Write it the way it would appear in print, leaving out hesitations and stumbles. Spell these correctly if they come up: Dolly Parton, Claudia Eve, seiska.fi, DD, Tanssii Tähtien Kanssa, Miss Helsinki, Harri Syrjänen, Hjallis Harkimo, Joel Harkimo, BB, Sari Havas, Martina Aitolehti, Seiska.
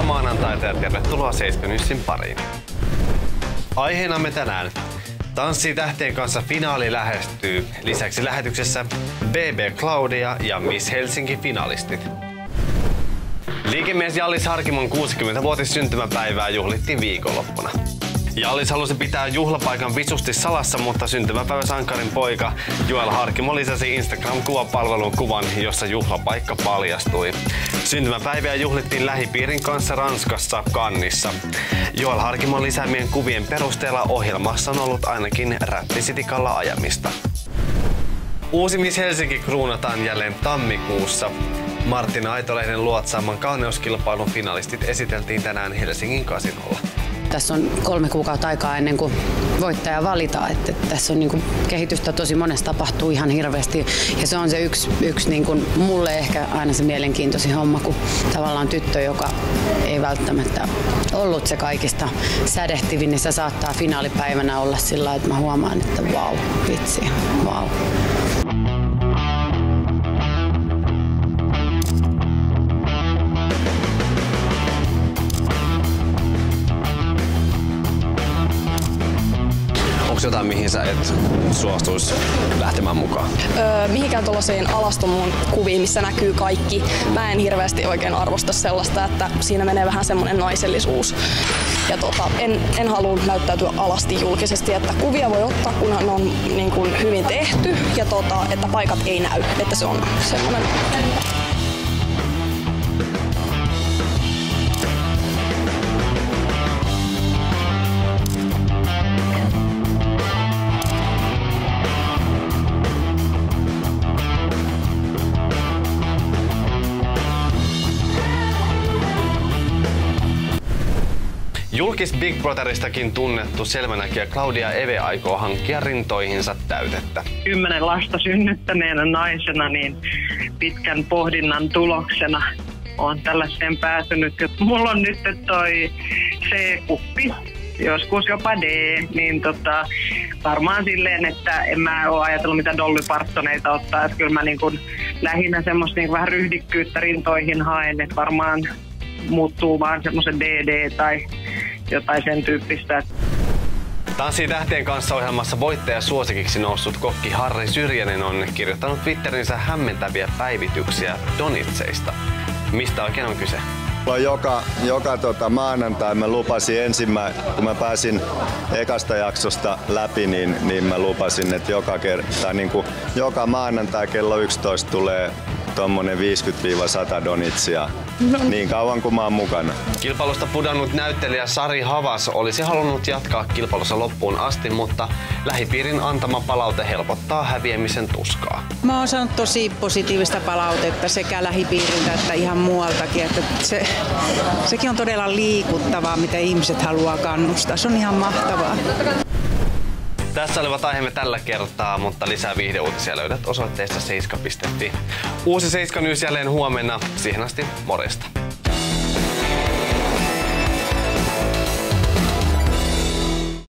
on maanantaita ja tervetuloa Seiskanyssin pariin. Aiheenamme tänään Tanssii Tähtien Kanssa finaali lähestyy. Lisäksi lähetyksessä BB Claudia ja Miss Helsinki finalistit. Liikemies Hjallis Harkimon 60-vuotissyntymäpäivää juhlittiin viikonloppuna. Hjallis halusi pitää juhlapaikan visusti salassa, mutta syntymäpäiväsankarin poika Joel Harkimo lisäsi Instagram-kuvapalveluun kuvan, jossa juhlapaikka paljastui. Syntymäpäivää juhlittiin lähipiirin kanssa Ranskassa, Kannissa. Joel Harkimon lisäämien kuvien perusteella ohjelmassa on ollut ainakin rättisitikalla ajamista. Uusi Miss Helsinki kruunataan jälleen tammikuussa. Martina Aitolehden luotsaaman kauneuskilpailun finalistit esiteltiin tänään Helsingin kasinolla. Tässä on 3 kuukautta aikaa ennen kuin voittaja valitaan. Että tässä on niin kuin kehitystä tosi monessa tapahtuu ihan hirveästi. Ja se on se yksi niin kuin mulle ehkä aina se mielenkiintoisin homma, kun tavallaan tyttö, joka ei välttämättä ollut se kaikista sädehtivin, niin se saattaa finaalipäivänä olla sillä lailla, että mä huomaan, että vau, vitsi, vau. Jotain, mihin sä et suostuisi lähtemään mukaan? Mihinkään tuollaisiin alastomuun kuviin, missä näkyy kaikki. Mä en hirveästi oikein arvosta sellaista, että siinä menee vähän semmoinen naisellisuus. Ja en halua näyttäytyä alasti julkisesti, että kuvia voi ottaa, kunhan ne on niin kuin hyvin tehty ja että paikat ei näy, että se on semmoinen. Julkis Big Brotheristakin tunnettu selvänäkijä Claudia Eve aikoo hankkia rintoihinsa täytettä. 10 lasta synnyttäneenä naisena niin pitkän pohdinnan tuloksena olen tällaiseen päätynyt. Mulla on nyt toi C-kuppi, joskus jopa D, niin varmaan silleen, että en mä oo ajatellut mitä Dolly Partoneita ottaa. Että kyllä mä niin kun lähinnä semmoista niin vähän ryhdikkyyttä rintoihin haen, että varmaan muuttuu vaan semmoisen DD tai jotain sen tyyppistä. Tanssii Tähtien Kanssa -ohjelmassa voittajasuosikiksi noussut kokki Harri Syrjänen on kirjoittanut Twitterinsä hämmentäviä päivityksiä donitseista. Mistä oikein on kyse? Joka maanantai mä lupasin kun mä pääsin ekasta jaksosta läpi, niin mä lupasin, että joka maanantai kello 11 tulee tuommoinen 50-100 donitsia. Niin kauan kuin mä oon mukana. Kilpailusta pudonnut näyttelijä Sari Havas olisi halunnut jatkaa kilpailussa loppuun asti, mutta lähipiirin antama palaute helpottaa häviämisen tuskaa. Mä oon saanut tosi positiivista palautetta sekä lähipiiriltä että ihan muualtakin. Että sekin on todella liikuttavaa, mitä ihmiset haluaa kannustaa. Se on ihan mahtavaa. Tässä olivat aiheemme tällä kertaa, mutta lisää viihdeuutisia löydät osoitteesta seiska.fi. Uusi Seiska News jälleen huomenna. Siihen asti, morjesta!